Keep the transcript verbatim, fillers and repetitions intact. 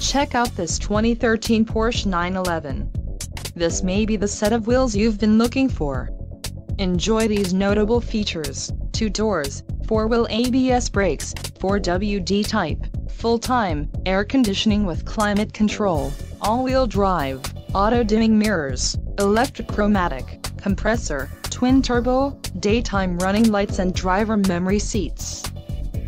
Check out this twenty thirteen Porsche nine eleven. This may be the set of wheels you've been looking for. Enjoy these notable features: two doors, four-wheel A B S brakes, four W D type, full-time air conditioning with climate control, all-wheel drive, auto-dimming mirrors, electric chromatic, compressor, twin-turbo, daytime running lights and driver memory seats.